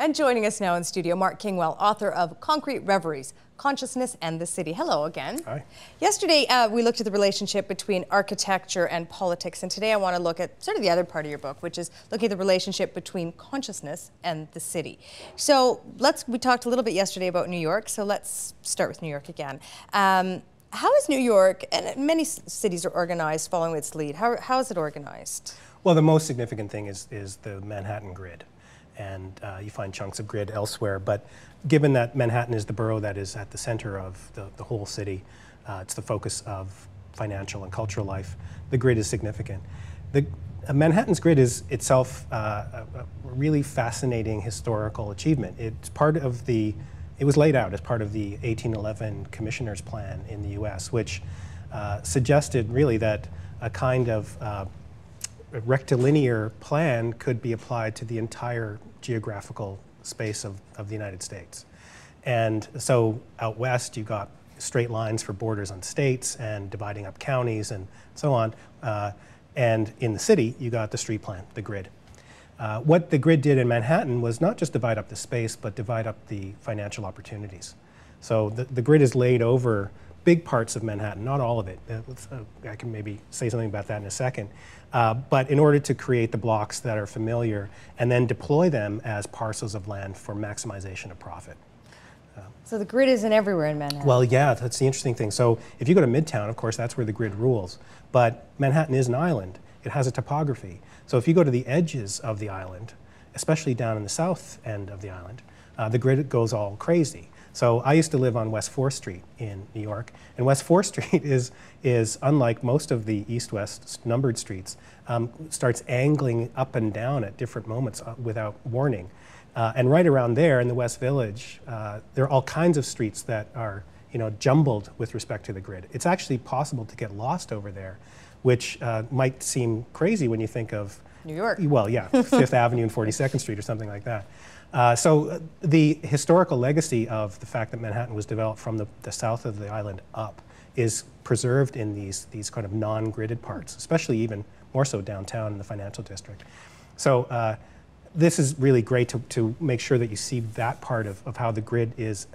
And joining us now in studio, Mark Kingwell, author of Concrete Reveries, Consciousness and the City. Hello again. Hi. Yesterday, we looked at the relationship between architecture and politics, and today I want to look at sort of the other part of your book, which is looking at the relationship between consciousness and the city. So we talked a little bit yesterday about New York, so let's start with New York again. How is New York, and many cities are organized following its lead, how is it organized? Well, the most significant thing is the Manhattan grid. And you find chunks of grid elsewhere. But given that Manhattan is the borough that is at the center of the whole city, it's the focus of financial and cultural life, the grid is significant. Manhattan's grid is itself a really fascinating historical achievement. It was laid out as part of the 1811 Commissioner's Plan in the US, which suggested really that a kind of a rectilinear plan could be applied to the entire geographical space of the United States. And so out west, you got straight lines for borders on states and dividing up counties and so on. And in the city, you got the street plan, the grid. What the grid did in Manhattan was not just divide up the space, but divide up the financial opportunities. So the grid is laid over big parts of Manhattan, not all of it. I can maybe say something about that in a second. But in order to create the blocks that are familiar and then deploy them as parcels of land for maximization of profit. So the grid isn't everywhere in Manhattan. Well, yeah, that's the interesting thing. So if you go to Midtown, of course, that's where the grid rules. But Manhattan is an island. It has a topography. So if you go to the edges of the island, especially down in the south end of the island, the grid goes all crazy. So I used to live on West 4th Street in New York, and West 4th Street is unlike most of the east-west numbered streets, starts angling up and down at different moments without warning. And right around there in the West Village, there are all kinds of streets that are jumbled with respect to the grid. It's actually possible to get lost over there, which might seem crazy when you think of New York. Well, yeah, 5th Avenue and 42nd Street or something like that. So the historical legacy of the fact that Manhattan was developed from the south of the island up is preserved in these kind of non-gridded parts, especially even more so downtown in the financial district. So this is really great to make sure that you see that part of how the grid is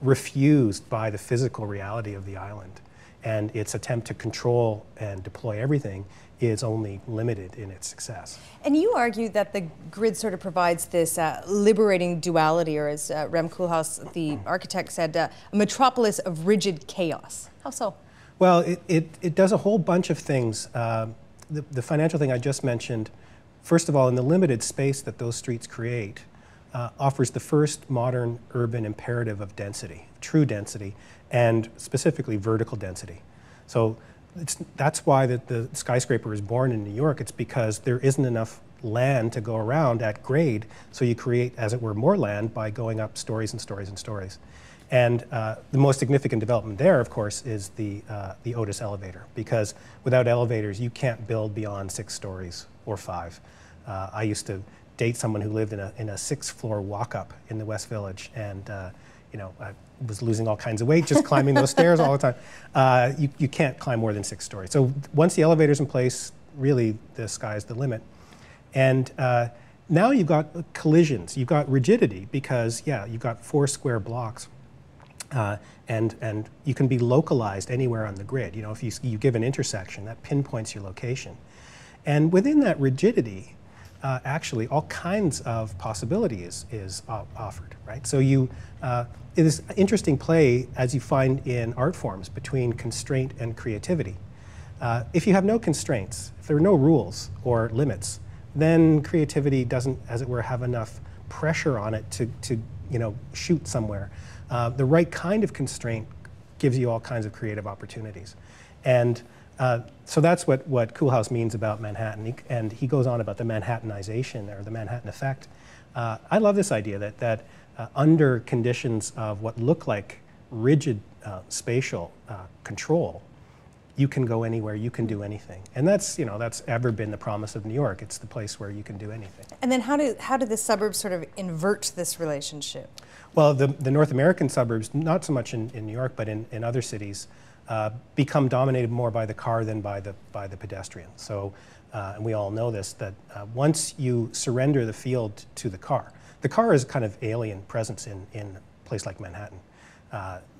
refused by the physical reality of the island. And its attempt to control and deploy everything is only limited in its success. And you argue that the grid sort of provides this liberating duality, or as Rem Koolhaas, the architect, said, a metropolis of rigid chaos. How so? Well, it does a whole bunch of things. The financial thing I just mentioned, first of all, in the limited space that those streets create, offers the first modern urban imperative of density, true density, and specifically vertical density. So that's why the skyscraper is born in New York. It's because there isn't enough land to go around at grade, so you create, as it were, more land by going up stories and stories and stories. And the most significant development there, of course, is the Otis elevator, because without elevators, you can't build beyond 6 stories or 5. I used to date someone who lived in a 6-floor walk-up in the West Village, and I was losing all kinds of weight just climbing those stairs all the time. You can't climb more than 6 stories. So once the elevator's in place, really the sky's the limit. And now you've got collisions. You've got rigidity because, yeah, you've got 4 square blocks, and you can be localized anywhere on the grid. If you give an intersection, that pinpoints your location. And within that rigidity, actually, all kinds of possibilities is offered, right? So it is interesting play, as you find in art forms, between constraint and creativity. If you have no constraints, if there are no rules or limits, then creativity doesn't, as it were, have enough pressure on it to shoot somewhere. The right kind of constraint gives you all kinds of creative opportunities. And so that's what Koolhaas means about Manhattan, and he goes on about the Manhattanization, or the Manhattan effect. I love this idea that under conditions of what look like rigid spatial control, you can go anywhere, you can do anything. And that's ever been the promise of New York. It's the place where you can do anything. And then how do the suburbs sort of invert this relationship? Well, the North American suburbs, not so much in New York, but in other cities, become dominated more by the car than by the pedestrian. So, and we all know this, that once you surrender the field to the car, the car is kind of alien presence in a place like Manhattan.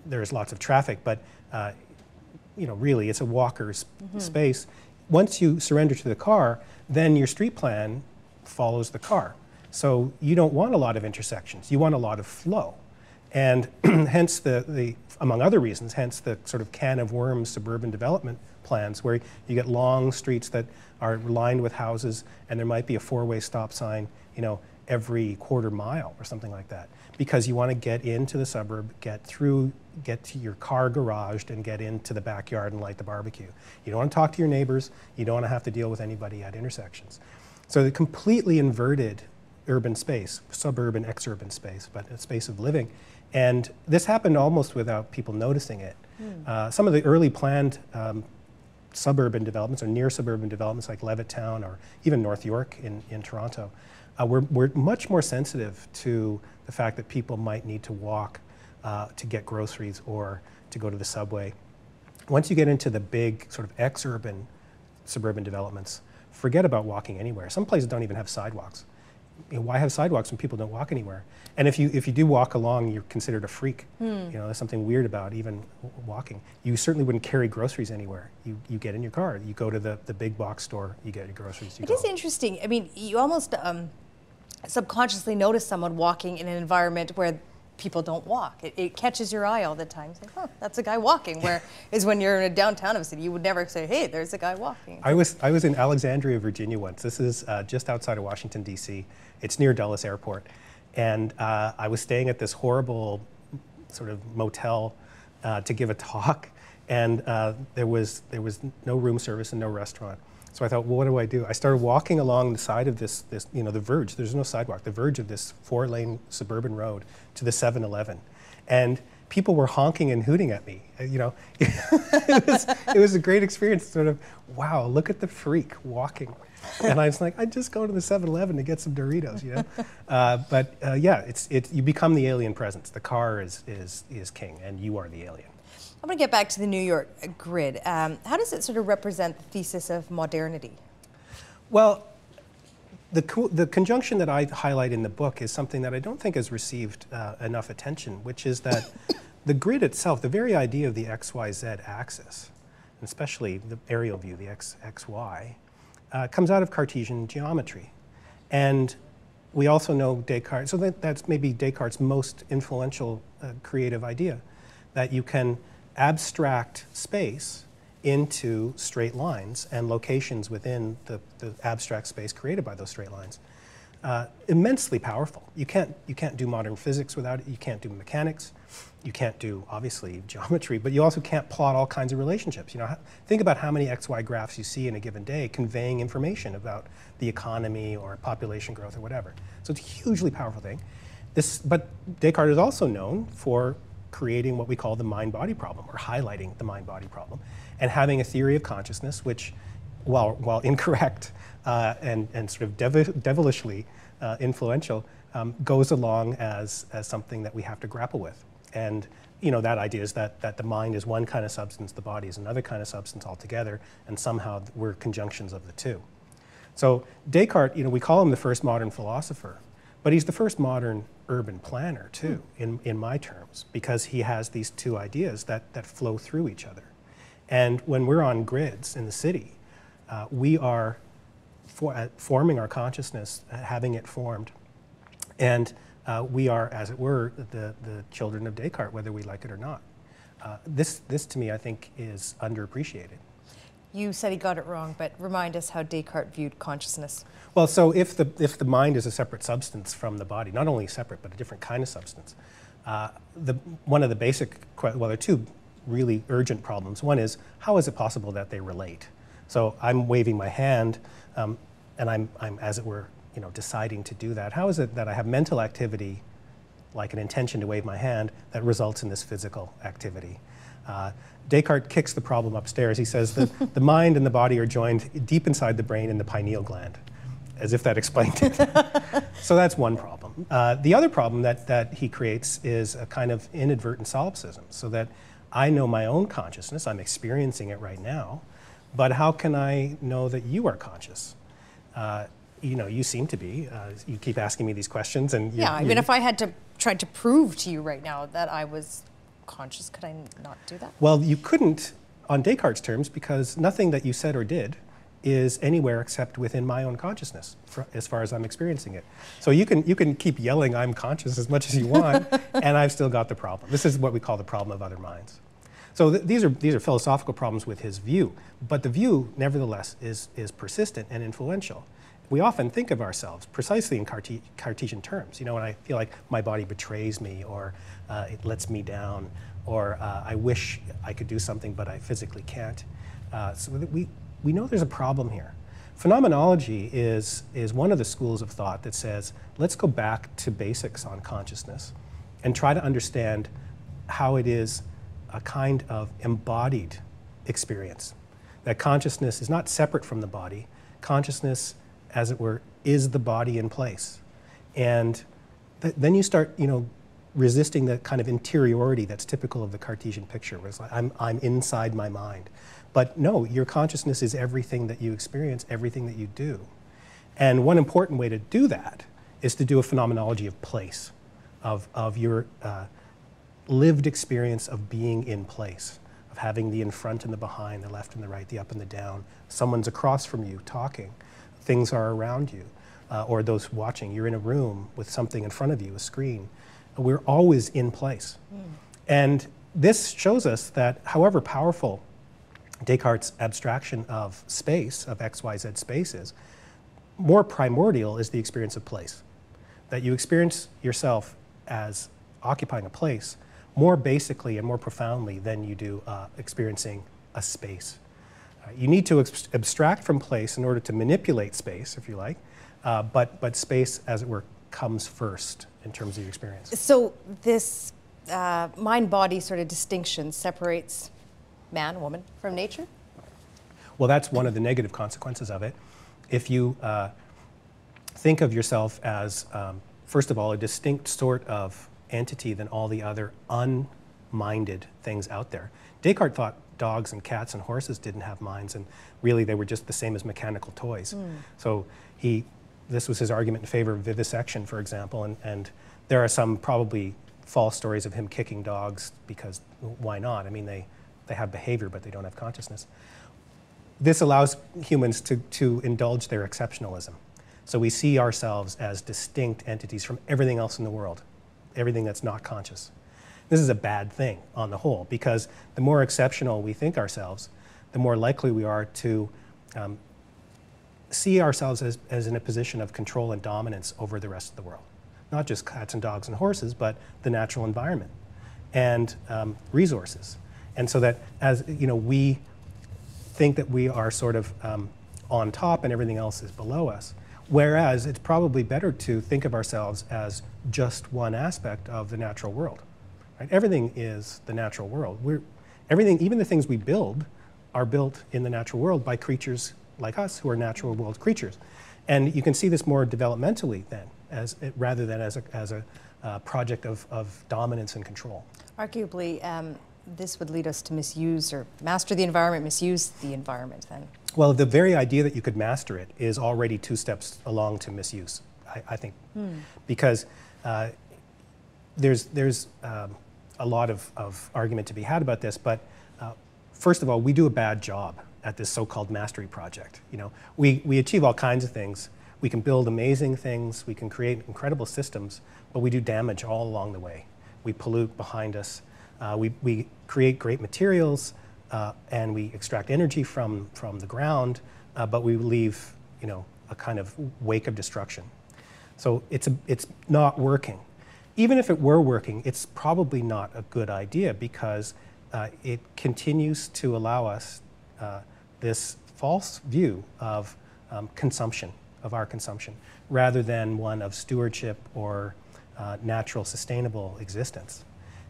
There is lots of traffic, but you know, really it's a walker's space. Once you surrender to the car, then your street plan follows the car. So you don't want a lot of intersections, you want a lot of flow. And hence the, among other reasons, hence the sort of can of worms suburban development plans where you get long streets that are lined with houses and there might be a four-way stop sign, you know, every quarter mile or something like that. Because you want to get into the suburb, get through, get to your car garaged and get into the backyard and light the barbecue. You don't want to talk to your neighbors, you don't want to have to deal with anybody at intersections. So the completely inverted urban space, suburban, exurban space, but a space of living. And this happened almost without people noticing it. Some of the early planned suburban developments or near suburban developments like Levittown or even North York in Toronto were much more sensitive to the fact that people might need to walk to get groceries or to go to the subway. Once you get into the big sort of exurban suburban developments, forget about walking anywhere. Some places don't even have sidewalks. You know, why have sidewalks when people don't walk anywhere? And if you do walk along, you're considered a freak. You know, there's something weird about even walking. You certainly wouldn't carry groceries anywhere. You get in your car, you go to the big box store, you get your groceries. It is interesting. I mean, you almost subconsciously notice someone walking in an environment where people don't walk. It catches your eye all the time. It's like, oh, that's a guy walking. Where is when you're in a downtown of a city, you would never say, hey, there's a guy walking. I was in Alexandria, Virginia once. This is just outside of Washington, D.C. It's near Dulles Airport. And I was staying at this horrible sort of motel to give a talk. And there was no room service and no restaurant. So I thought, well, what do? I started walking along the side of this, you know, the verge. There's no sidewalk. The verge of this four-lane suburban road to the 7-Eleven, and people were honking and hooting at me. You know, it was a great experience. Sort of, wow, look at the freak walking. And I was like, I just go to the 7-Eleven to get some Doritos, you know. But yeah, you become the alien presence. The car is king, and you are the alien. I'm going to get back to the New York grid. How does it sort of represent the thesis of modernity? Well, the conjunction that I highlight in the book is something that I don't think has received enough attention, which is that the grid itself, the very idea of the XYZ axis, and especially the aerial view, the XXY, comes out of Cartesian geometry. And we also know Descartes, so that's maybe Descartes' most influential creative idea, that you can abstract space into straight lines and locations within the abstract space created by those straight lines. Immensely powerful. You can't do modern physics without it. You can't do mechanics. You can't do, obviously, geometry, but you also can't plot all kinds of relationships. You know, think about how many XY graphs you see in a given day conveying information about the economy or population growth or whatever. So it's a hugely powerful thing. But Descartes is also known for creating what we call the mind-body problem, or highlighting the mind-body problem, and having a theory of consciousness which, while incorrect and sort of devilishly influential, goes along as something that we have to grapple with. And you know, that idea is that the mind is one kind of substance, the body is another kind of substance altogether, and somehow we're conjunctions of the two. So Descartes, you know, we call him the first modern philosopher, but he's the first modern urban planner, too, in my terms, because he has these two ideas that flow through each other. And when we're on grids in the city, we are forming our consciousness, having it formed. And we are, as it were, the children of Descartes, whether we like it or not. This, to me, I think, is underappreciated. You said he got it wrong, but remind us how Descartes viewed consciousness. Well, so if the mind is a separate substance from the body, not only separate, but a different kind of substance, one of the basic, well, there are two really urgent problems. One is, how is it possible that they relate? So I'm waving my hand, and I'm, as it were, you know, deciding to do that. How is it that I have mental activity, like an intention to wave my hand, that results in this physical activity? Descartes kicks the problem upstairs. He says that the mind and the body are joined deep inside the brain in the pineal gland, as if that explained it. So that's one problem. The other problem that he creates is a kind of inadvertent solipsism, so that I know my own consciousness, I'm experiencing it right now, but how can I know that you are conscious? you know, you seem to be. You keep asking me these questions, and yeah, I mean, if I had to try to prove to you right now that I was conscious, could I not do that? Well, you couldn't on Descartes' terms, because nothing that you said or did is anywhere except within my own consciousness, as far as I'm experiencing it. So you can keep yelling I'm conscious as much as you want, and I've still got the problem. This is what we call the problem of other minds. So these are philosophical problems with his view, but the view, nevertheless, is persistent and influential. We often think of ourselves precisely in Cartesian terms. You know, when I feel like my body betrays me, or it lets me down, or I wish I could do something but I physically can't. So we know there's a problem here. Phenomenology is one of the schools of thought that says, let's go back to basics on consciousness and try to understand how it is a kind of embodied experience. That consciousness is not separate from the body. Consciousness, as it were, is the body in place. And then you start, you know, resisting the kind of interiority that's typical of the Cartesian picture, where it's like, I'm inside my mind. But no, your consciousness is everything that you experience, everything that you do. And one important way to do that is to do a phenomenology of place, of your lived experience of being in place, of having the in front and the behind, the left and the right, the up and the down. Someone's across from you talking. Things are around you, or those watching. You're in a room with something in front of you, a screen. We're always in place. Mm. And this shows us that however powerful Descartes' abstraction of space, of XYZ spaces, more primordial is the experience of place. That you experience yourself as occupying a place more basically and more profoundly than you do experiencing a space. You need to abstract from place in order to manipulate space, if you like, but space, as it were, comes first in terms of your experience. So this mind-body sort of distinction separates man, woman, from nature? Well, that's one of the negative consequences of it. If you think of yourself as, first of all, a distinct sort of entity than all the other unminded things out there. Descartes thought dogs and cats and horses didn't have minds, and really they were just the same as mechanical toys. Mm. So this was his argument in favor of vivisection, for example, and there are some probably false stories of him kicking dogs because why not? I mean, they have behavior, but they don't have consciousness. This allows humans to indulge their exceptionalism. So we see ourselves as distinct entities from everything else in the world, everything that's not conscious. This is a bad thing on the whole, because the more exceptional we think ourselves, the more likely we are to see ourselves as in a position of control and dominance over the rest of the world. Not just cats and dogs and horses, but the natural environment and resources. And so that, as you know, we think that we are sort of on top and everything else is below us, whereas it's probably better to think of ourselves as just one aspect of the natural world. Right? Everything is the natural world. Everything, even the things we build, are built in the natural world by creatures like us who are natural world creatures. And you can see this more developmentally then, rather than as a project of dominance and control. Arguably, this would lead us to misuse or master the environment, misuse the environment then. Well, the very idea that you could master it is already two steps along to misuse, I think. Hmm. Because there's a lot of argument to be had about this, but first of all, we do a bad job at this so-called mastery project. You know, we achieve all kinds of things. We can build amazing things. We can create incredible systems, but we do damage all along the way. We pollute behind us. We create great materials, and we extract energy from the ground, but we leave, you know, a kind of wake of destruction. So it's not working. Even if it were working, it's probably not a good idea, because it continues to allow us this false view of consumption, of our consumption, rather than one of stewardship or natural, sustainable existence.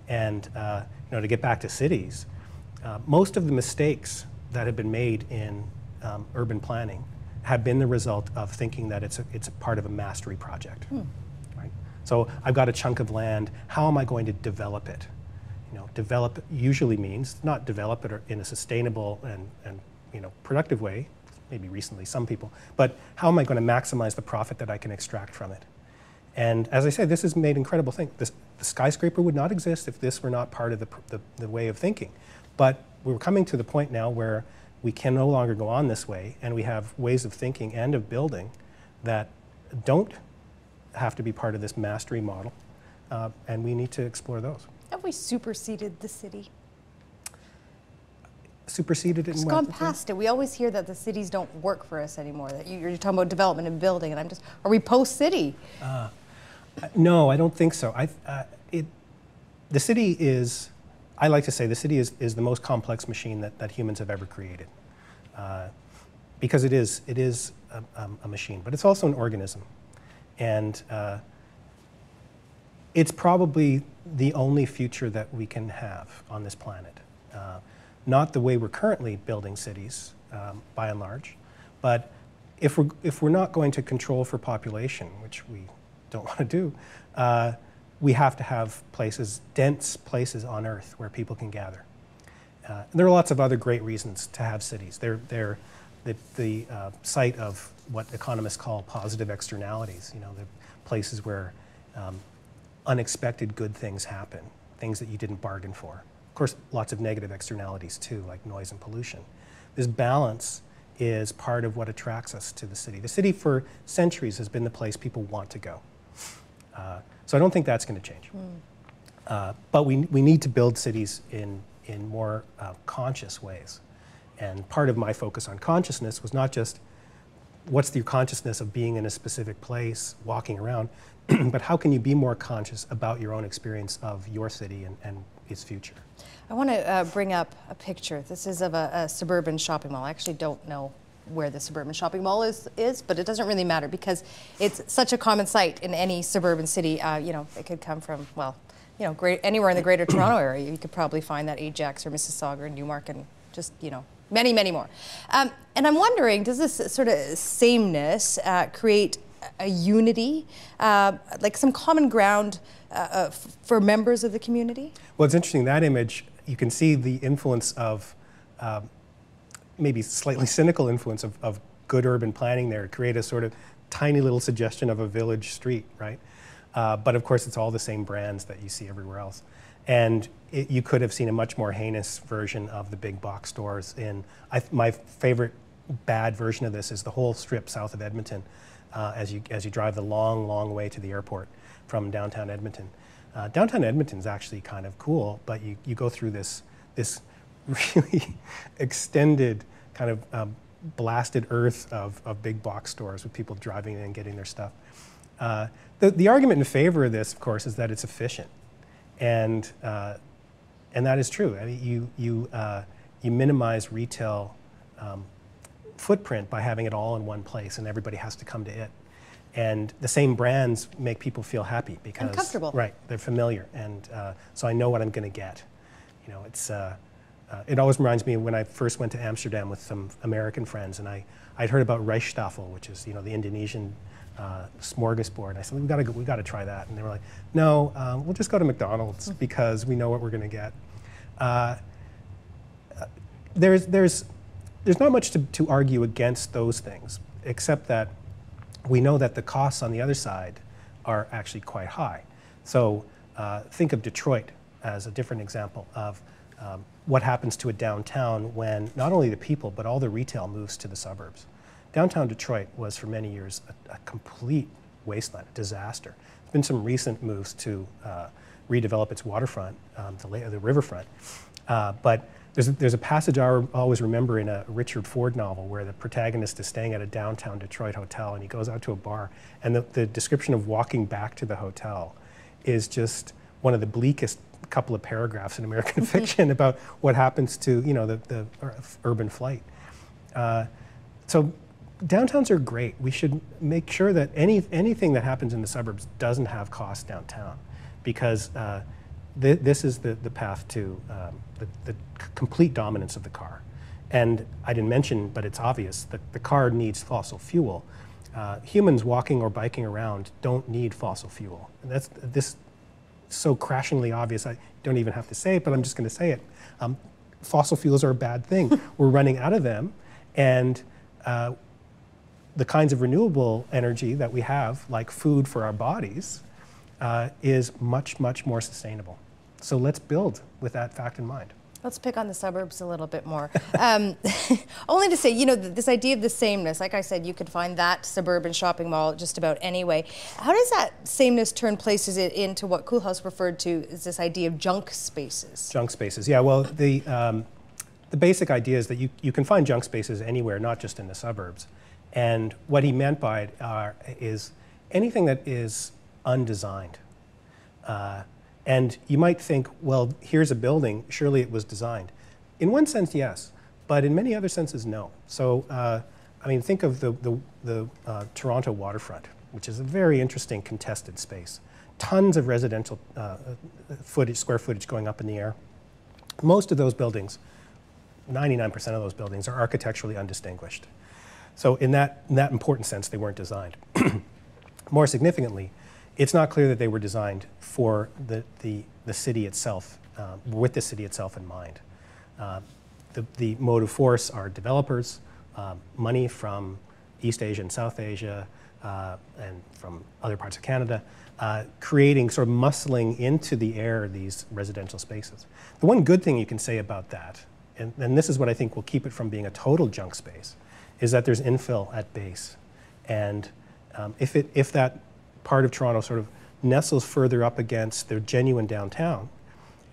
And you know, to get back to cities, most of the mistakes that have been made in urban planning have been the result of thinking that it's a part of a mastery project. Hmm. Right? So I've got a chunk of land. How am I going to develop it? You know, develop usually means not develop it in a sustainable and you know, productive way, maybe recently, some people, but how am I going to maximize the profit that I can extract from it? And as I say, this has made incredible things. The skyscraper would not exist if this were not part of the way of thinking. But we're coming to the point now where we can no longer go on this way, and we have ways of thinking and of building that don't have to be part of this mastery model, and we need to explore those. Have we superseded the city? Superseded it in what? It's gone past it. We always hear that the cities don't work for us anymore, that you're talking about development and building, and I'm just, are we post-city? No, I don't think so. The city is, I like to say, the city is the most complex machine that humans have ever created, because it is a machine, but it's also an organism. And it's probably the only future that we can have on this planet. Not the way we're currently building cities, by and large, but if we're not going to control for population, which we don't want to do, we have to have places, dense places on Earth where people can gather. And there are lots of other great reasons to have cities. They're the site of what economists call positive externalities. You know, the places where unexpected good things happen, things that you didn't bargain for. Of course, lots of negative externalities too, like noise and pollution. This balance is part of what attracts us to the city. The city for centuries has been the place people want to go. So I don't think that's going to change. But we need to build cities in more conscious ways. And part of my focus on consciousness was not just what's the consciousness of being in a specific place, walking around, but how can you be more conscious about your own experience of your city and its future? I want to bring up a picture. This is of a suburban shopping mall. I actually don't know where the suburban shopping mall is, but it doesn't really matter because it's such a common sight in any suburban city. You know, it could come from, well, you know, anywhere in the greater Toronto area. You could probably find that Ajax or Mississauga or Newmarket, and just, you know, many, many more. And I'm wondering, does this sort of sameness create a unity, like some common ground for members of the community? Well, it's interesting, that image, you can see the influence of, maybe slightly cynical influence of good urban planning there, create a sort of tiny little suggestion of a village street, right? But of course, it's all the same brands that you see everywhere else. And you could have seen a much more heinous version of the big box stores in, my favorite bad version of this is the whole strip south of Edmonton, as you drive the long, long way to the airport from downtown Edmonton. Downtown Edmonton's actually kind of cool, but you go through this really extended kind of blasted earth of big box stores with people driving in and getting their stuff. The argument in favor of this, of course, is that it's efficient. And that is true. I mean, you minimize retail footprint by having it all in one place, and everybody has to come to it. And the same brands make people feel happy because comfortable. Right, they're familiar, and so I know what I'm going to get. You know, it's it always reminds me of when I first went to Amsterdam with some American friends, and I'd heard about Rijsttafel, which is, you know, the Indonesian smorgasbord. And I said, we've got to try that. And they were like, no, we'll just go to McDonald's because we know what we're going to get. There's not much to argue against those things, except that we know that the costs on the other side are actually quite high. So think of Detroit as a different example of what happens to a downtown when not only the people, but all the retail moves to the suburbs. Downtown Detroit was for many years a complete wasteland, a disaster. There's been some recent moves to redevelop its waterfront, the riverfront. But there's a passage I always remember in a Richard Ford novel where the protagonist is staying at a downtown Detroit hotel and he goes out to a bar, and the description of walking back to the hotel is just one of the bleakest couple of paragraphs in American fiction about what happens to, you know, the urban flight. So downtowns are great. We should make sure that anything that happens in the suburbs doesn't have costs downtown, because this is the path to the complete dominance of the car. And I didn't mention, but it's obvious, that the car needs fossil fuel. Humans walking or biking around don't need fossil fuel. And this is so crashingly obvious, I don't even have to say it, but I'm just going to say it. Fossil fuels are a bad thing. We're running out of them, and the kinds of renewable energy that we have, like food for our bodies, is much, much more sustainable. So let's build with that fact in mind. Let's pick on the suburbs a little bit more. Only to say, you know, this idea of the sameness, like I said, you could find that suburban shopping mall just about anyway. How does that sameness turn places into what Koolhaas referred to as this idea of junk spaces? Junk spaces, yeah, well, the basic idea is that you can find junk spaces anywhere, not just in the suburbs. And what he meant by it is anything that is undesigned. And you might think, well, here's a building, surely it was designed. In one sense, yes, but in many other senses, no. So, I mean, think of the Toronto waterfront, which is a very interesting contested space. Tons of residential square footage going up in the air. Most of those buildings, 99% of those buildings, are architecturally undistinguished. So in that important sense, they weren't designed. More significantly, it's not clear that they were designed for the city itself, with the city itself in mind. The motive force are developers, money from East Asia and South Asia, and from other parts of Canada, creating, sort of muscling into the air these residential spaces. The one good thing you can say about that, and this is what I think will keep it from being a total junk space, is that there's infill at base. And if that part of Toronto sort of nestles further up against their genuine downtown,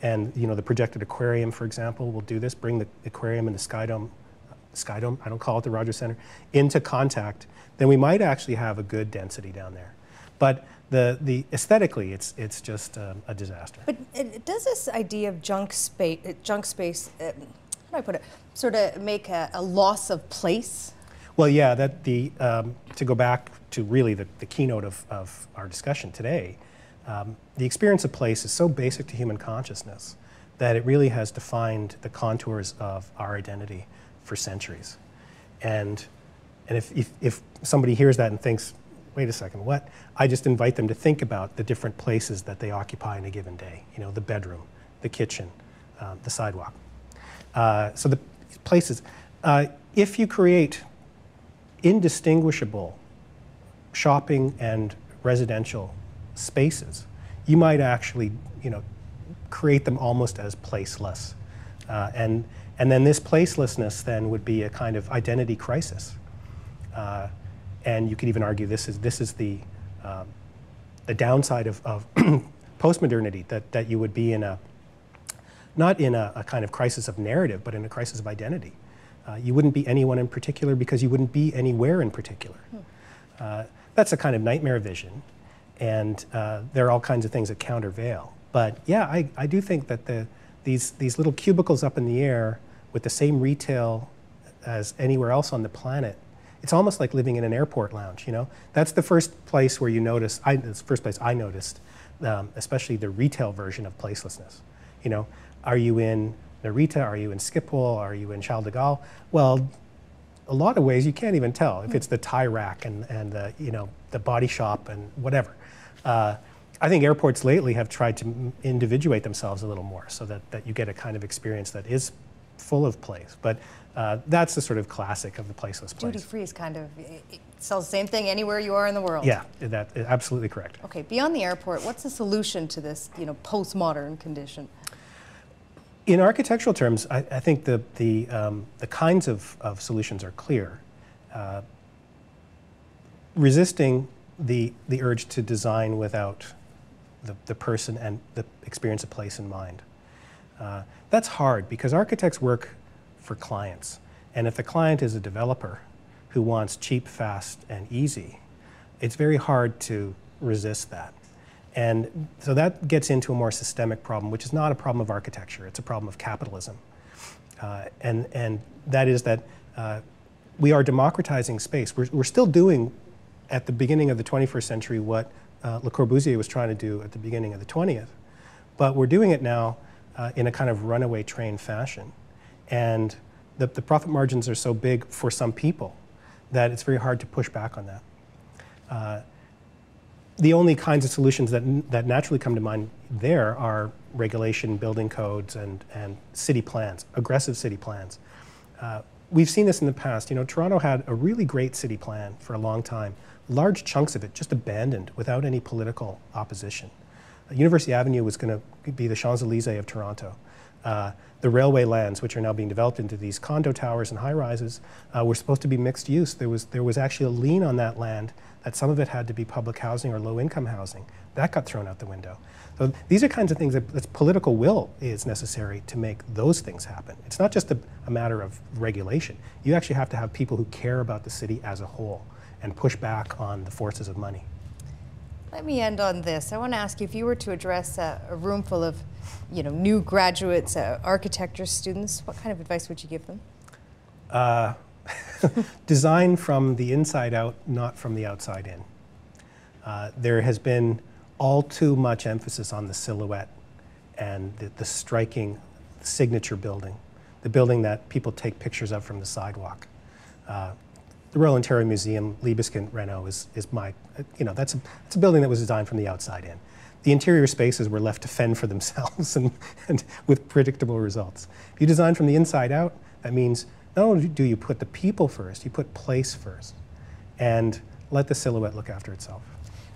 and you know, the projected aquarium, for example, will do this, bring the aquarium and the Skydome, I don't call it the Rogers Centre, into contact, then we might actually have a good density down there. But the aesthetically, it's just a disaster. But does this idea of junk space, I put it, sort of make a loss of place? Well, yeah, that to go back to really the keynote of our discussion today, the experience of place is so basic to human consciousness that it really has defined the contours of our identity for centuries. And if somebody hears that and thinks, wait a second, what? I just invite them to think about the different places that they occupy in a given day, you know, the bedroom, the kitchen, the sidewalk. So the places, if you create indistinguishable shopping and residential spaces, you might actually, you know, create them almost as placeless. And then this placelessness then would be a kind of identity crisis. And you could even argue this is the downside of postmodernity, that you would be in a, not in a kind of crisis of narrative, but in a crisis of identity. You wouldn't be anyone in particular because you wouldn't be anywhere in particular. That's a kind of nightmare vision, and there are all kinds of things that countervail. But yeah, I do think that these little cubicles up in the air with the same retail as anywhere else on the planet, it's almost like living in an airport lounge, you know? That's the first place where you notice, it's the first place I noticed, especially the retail version of placelessness, you know? Are you in Narita? Are you in Schiphol? Are you in Charles de Gaulle? Well, a lot of ways you can't even tell if it's the Tie Rack and the, you know, the Body Shop and whatever. I think airports lately have tried to individuate themselves a little more so that you get a kind of experience that is full of place. But that's the sort of classic of the placeless place. Duty free is kind of, it sells the same thing anywhere you are in the world. Yeah, that is absolutely correct. Okay, beyond the airport, what's the solution to this, you know, postmodern condition? In architectural terms, I think the kinds of solutions are clear. Resisting the urge to design without the person and the experience of place in mind. That's hard because architects work for clients. And if the client is a developer who wants cheap, fast, and easy, it's very hard to resist that. And so that gets into a more systemic problem, which is not a problem of architecture, it's a problem of capitalism. And that is that we are democratizing space. We're still doing, at the beginning of the 21st century, what Le Corbusier was trying to do at the beginning of the 20th. But we're doing it now in a kind of runaway train fashion. And the profit margins are so big for some people that it's very hard to push back on that. The only kinds of solutions that naturally come to mind there are regulation, building codes, and city plans, aggressive city plans. we've seen this in the past. You know, Toronto had a really great city plan for a long time. Large chunks of it just abandoned without any political opposition. University Avenue was going to be the Champs-Elysees of Toronto. The railway lands, which are now being developed into these condo towers and high-rises, were supposed to be mixed use. There was actually a lien on that land that some of it had to be public housing or low-income housing. That got thrown out the window. So these are kinds of things that political will is necessary to make those things happen. It's not just a matter of regulation. You actually have to have people who care about the city as a whole and push back on the forces of money. Let me end on this. I want to ask you, if you were to address a room full of, you know, new graduates, architecture students, what kind of advice would you give them? Design from the inside out, not from the outside in. There has been all too much emphasis on the silhouette and the striking signature building, the building that people take pictures of from the sidewalk. The Royal Ontario Museum, Libeskind, Reno is my, you know, that's a building that was designed from the outside in. The interior spaces were left to fend for themselves and with predictable results. If you design from the inside out, that means not only do you put the people first, you put place first, and let the silhouette look after itself.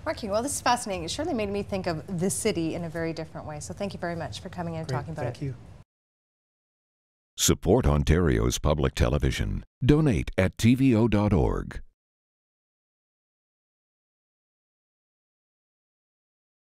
Mark Kingwell, this is fascinating. It surely made me think of the city in a very different way. So thank you very much for coming in and talking about it. Thank you. Support Ontario's public television. Donate at tvo.org.